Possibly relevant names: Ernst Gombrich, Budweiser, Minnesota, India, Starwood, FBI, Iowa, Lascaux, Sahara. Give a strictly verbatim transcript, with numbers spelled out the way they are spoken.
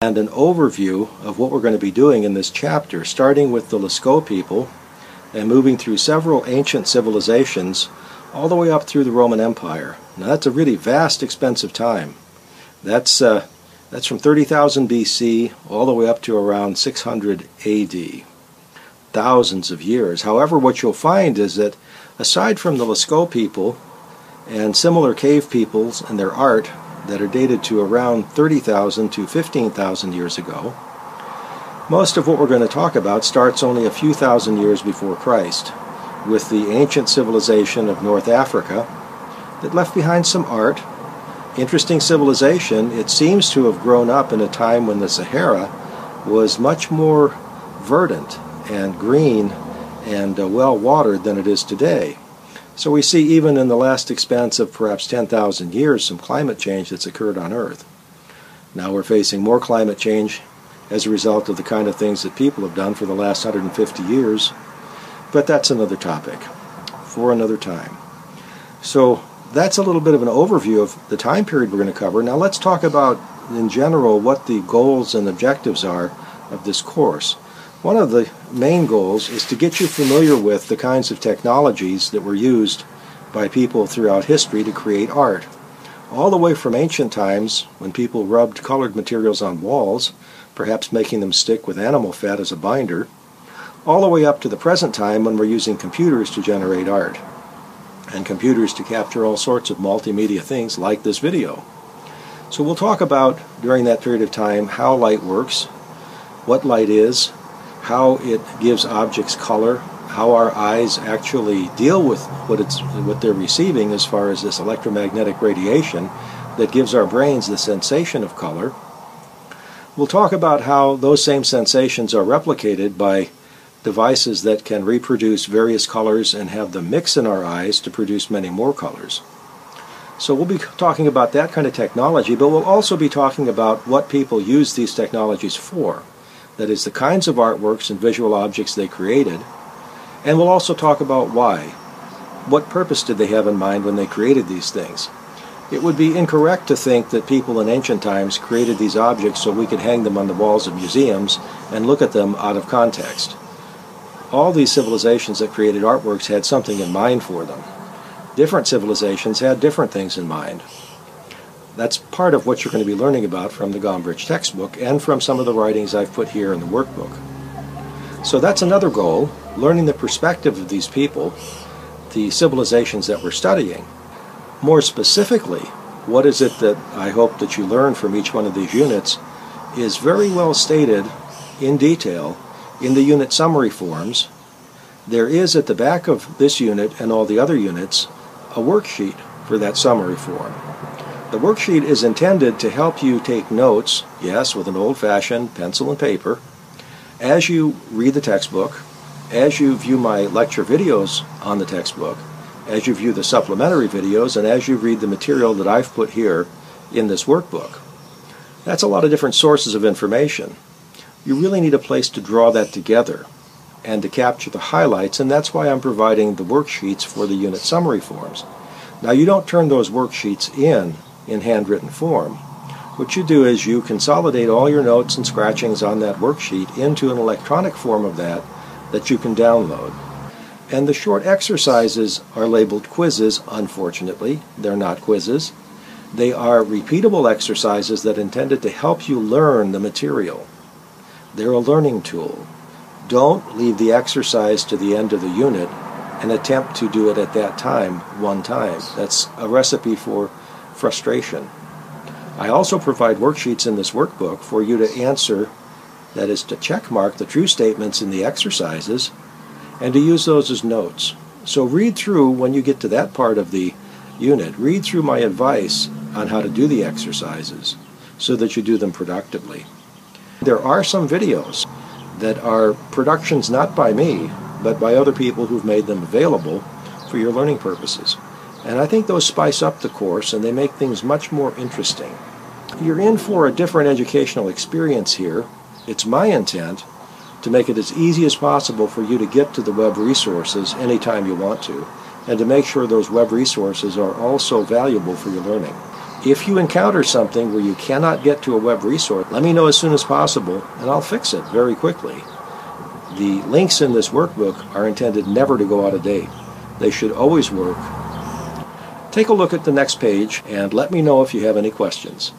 and an overview of what we're going to be doing in this chapter, starting with the Lascaux people and moving through several ancient civilizations all the way up through the Roman Empire. Now that's a really vast, expensive time. That's, uh, that's from thirty thousand B C all the way up to around six hundred A D. Thousands of years. However, what you'll find is that aside from the Lascaux people and similar cave peoples and their art that are dated to around thirty thousand to fifteen thousand years ago, most of what we're going to talk about starts only a few thousand years before Christ, with the ancient civilization of North Africa that left behind some art. Interesting civilization. It seems to have grown up in a time when the Sahara was much more verdant and green and uh, well watered than it is today. So we see even in the last expanse of perhaps ten thousand years some climate change that's occurred on Earth. Now we're facing more climate change as a result of the kind of things that people have done for the last one hundred fifty years, but that's another topic for another time. So that's a little bit of an overview of the time period we're going to cover. Now let's talk about in general what the goals and objectives are of this course. One of the main goals is to get you familiar with the kinds of technologies that were used by people throughout history to create art. All the way from ancient times, when people rubbed colored materials on walls, perhaps making them stick with animal fat as a binder, all the way up to the present time when we're using computers to generate art, and computers to capture all sorts of multimedia things like this video. So we'll talk about, during that period of time, how light works, what light is, how it gives objects color, how our eyes actually deal with what it's what they're receiving as far as this electromagnetic radiation that gives our brains the sensation of color. We'll talk about how those same sensations are replicated by devices that can reproduce various colors and have them mix in our eyes to produce many more colors. So we'll be talking about that kind of technology, but we'll also be talking about what people use these technologies for. That is, the kinds of artworks and visual objects they created. And we'll also talk about why. What purpose did they have in mind when they created these things? It would be incorrect to think that people in ancient times created these objects so we could hang them on the walls of museums and look at them out of context. All these civilizations that created artworks had something in mind for them. Different civilizations had different things in mind. That's part of what you're going to be learning about from the Gombrich textbook and from some of the writings I've put here in the workbook. So that's another goal, learning the perspective of these people, the civilizations that we're studying. More specifically, what is it that I hope that you learn from each one of these units is very well stated in detail in the unit summary forms. There is at the back of this unit and all the other units a worksheet for that summary form. The worksheet is intended to help you take notes, yes, with an old-fashioned pencil and paper, as you read the textbook, as you view my lecture videos on the textbook, as you view the supplementary videos, and as you read the material that I've put here in this workbook. That's a lot of different sources of information. You really need a place to draw that together and to capture the highlights, and that's why I'm providing the worksheets for the unit summary forms. Now, you don't turn those worksheets in in handwritten form. What you do is you consolidate all your notes and scratchings on that worksheet into an electronic form of that that you can download. And the short exercises are labeled quizzes, unfortunately. They're not quizzes. They are repeatable exercises that are intended to help you learn the material. They're a learning tool. Don't leave the exercise to the end of the unit and attempt to do it at that time, one time. That's a recipe for frustration. I also provide worksheets in this workbook for you to answer, that is, to check mark the true statements in the exercises and to use those as notes. So read through, when you get to that part of the unit, read through my advice on how to do the exercises so that you do them productively. There are some videos that are productions not by me, but by other people who've made them available for your learning purposes. And I think those spice up the course and they make things much more interesting. You're in for a different educational experience here. It's my intent to make it as easy as possible for you to get to the web resources anytime you want to, and to make sure those web resources are also valuable for your learning. If you encounter something where you cannot get to a web resource, let me know as soon as possible, and I'll fix it very quickly. The links in this workbook are intended never to go out of date. They should always work. Take a look at the next page and let me know if you have any questions.